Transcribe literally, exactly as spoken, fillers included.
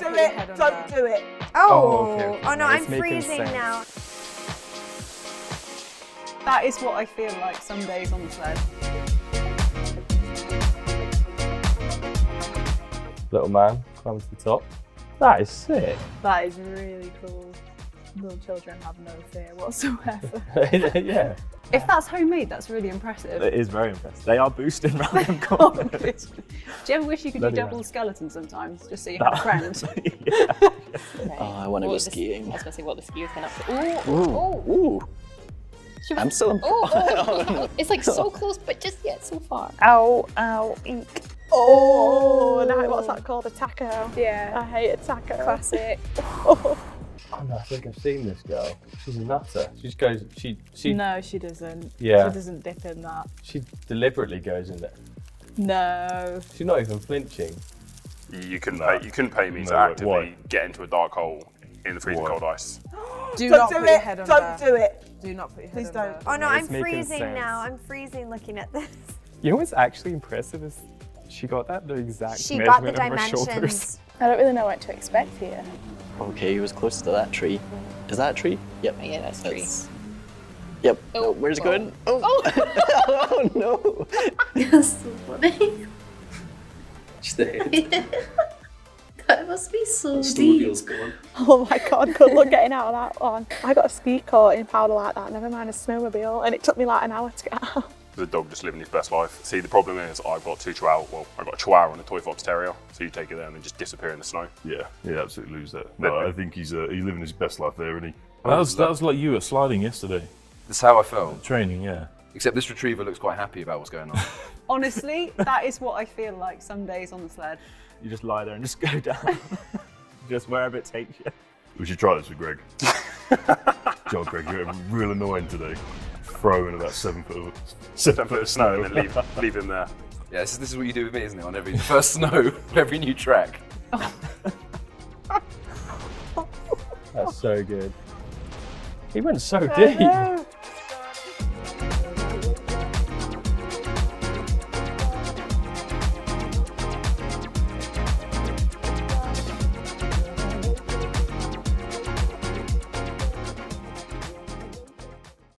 don't do it. Don't that. do it. Oh, oh, okay, okay. oh no, it's I'm freezing sense. now. That is what I feel like some days on the sled. Little man climbs to the top. That is sick. That is really cool. Little children have no fear whatsoever. Yeah. If that's homemade, that's really impressive. It is very impressive. They are boosting random corners. Do you ever wish you could Bloody do double random. skeleton sometimes, just so you have a friend? Yeah. Okay. Oh, I want to go skiing. I was going to say what the ski has been up to. Ooh, ooh, ooh. ooh. We... I'm so oh, oh, oh. It's like so close, but just yet so far. Ow, ow, ink. Oh, now what's that called? A taco. Yeah. I hate a taco. Classic. Oh. Oh no, I think I've seen this girl. She's a nutter. She just goes, she... she no, she doesn't. Yeah. She doesn't dip in that. She deliberately goes in there. No. She's not even flinching. You couldn't no. pay, you couldn't pay me no, to actively what? get into a dark hole in the freezing what? cold ice. do don't not do put it. your head on Don't there. do it. Do not put your Please head on Please don't. There. Oh no, it's I'm freezing sense. now. I'm freezing looking at this. You know what's actually impressive is she got that the exact she measurement got the dimensions. of her shoulders. I don't really know what to expect here. Okay, he was close to that tree. Is that a tree? Yep. Yeah, that's a tree. That's... Yep. Oh, oh, where's it going? Oh, oh. Oh no! That's so funny. That must be so deep. Oh my god, good luck getting out of that one. I got a ski coat in powder like that, never mind a snowmobile, and it took me like an hour to get out. The dog just living his best life. See, the problem is I've got two chihuahua, well, I've got a chihuahua and a toy fox terrier, so you take it there and they just disappear in the snow. Yeah, yeah, absolutely lose that. No, I think he's uh, he's living his best life there, isn't he? That was, that was like you at sliding yesterday. That's how I felt. Training, yeah. Except this retriever looks quite happy about what's going on. Honestly, that is what I feel like some days on the sled. You just lie there and just go down. Just wherever it takes you. We should try this with Greg. John, Greg, you're real annoying today. Throw in about seven foot of, seven seven foot of snow, snow and then leave, leave him there. Yeah, this is, this is what you do with me, isn't it? On every first snow, every new track. Oh. That's so good. He went so deep.